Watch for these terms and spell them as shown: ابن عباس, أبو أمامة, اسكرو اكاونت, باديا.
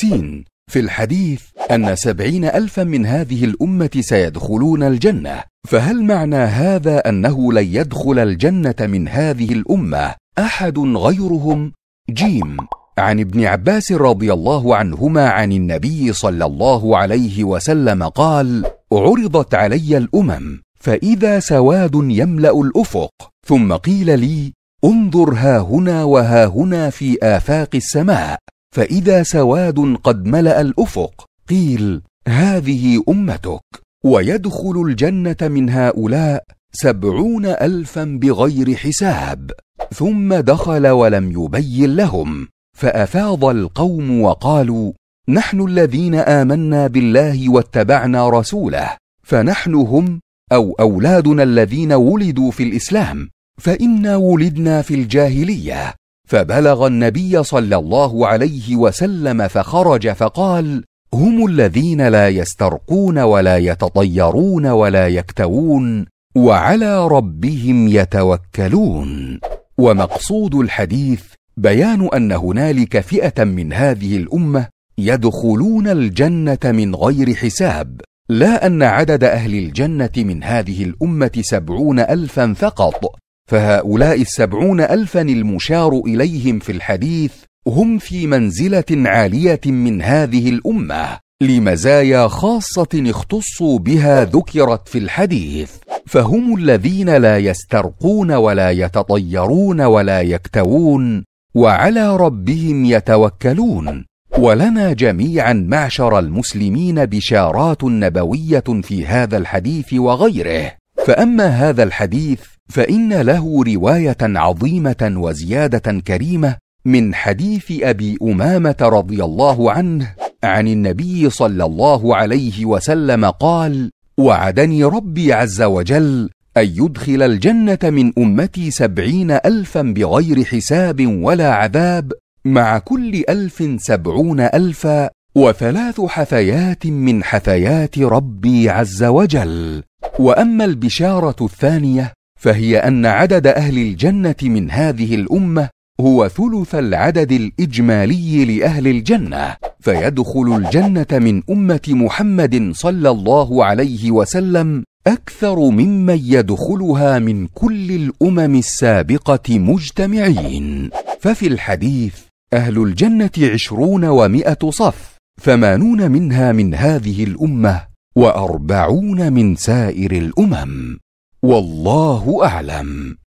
50 في الحديث أن 70,000 من هذه الأمة سيدخلون الجنة، فهل معنى هذا أنه لن يدخل الجنة من هذه الأمة أحد غيرهم؟ جيم. عن ابن عباس رضي الله عنهما عن النبي صلى الله عليه وسلم قال: عرضت علي الأمم فإذا سواد يملأ الأفق، ثم قيل لي: انظر هاهنا وهاهنا في آفاق السماء، فإذا سواد قد ملأ الأفق، قيل: هذه أمتك، ويدخل الجنة من هؤلاء 70,000 بغير حساب. ثم دخل ولم يبين لهم، فأفاض القوم وقالوا: نحن الذين آمنا بالله واتبعنا رسوله، فنحن هم أو أولادنا الذين ولدوا في الإسلام، فإنا ولدنا في الجاهلية. فبلغ النبي صلى الله عليه وسلم فخرج فقال: هم الذين لا يسترقون ولا يتطيرون ولا يكتوون، وعلى ربهم يتوكلون. ومقصود الحديث بيان أن هنالك فئة من هذه الأمة يدخلون الجنة من غير حساب، لا أن عدد أهل الجنة من هذه الأمة 70,000 فقط، فهؤلاء 70,000 المشار إليهم في الحديث هم في منزلة عالية من هذه الأمة لمزايا خاصة اختصوا بها ذكرت في الحديث، فهم الذين لا يسترقون ولا يتطيرون ولا يكتوون، وعلى ربهم يتوكلون. ولنا جميعا معشر المسلمين بشارات نبوية في هذا الحديث وغيره. فأما هذا الحديث فإن له رواية عظيمة وزيادة كريمة من حديث أبي أمامة رضي الله عنه عن النبي صلى الله عليه وسلم قال: وعدني ربي عز وجل أن يدخل الجنة من أمتي 70,000 بغير حساب ولا عذاب، مع كل 1000 70,000، وثلاث حثيات من حثيات ربي عز وجل. وأما البشارة الثانية فهي أن عدد أهل الجنة من هذه الأمة هو ثلث العدد الإجمالي لأهل الجنة، فيدخل الجنة من أمة محمد صلى الله عليه وسلم أكثر ممن يدخلها من كل الأمم السابقة مجتمعين. ففي الحديث أهل الجنة 20 و100 صف، 80 منها من هذه الأمة و40 من سائر الأمم، والله أعلم.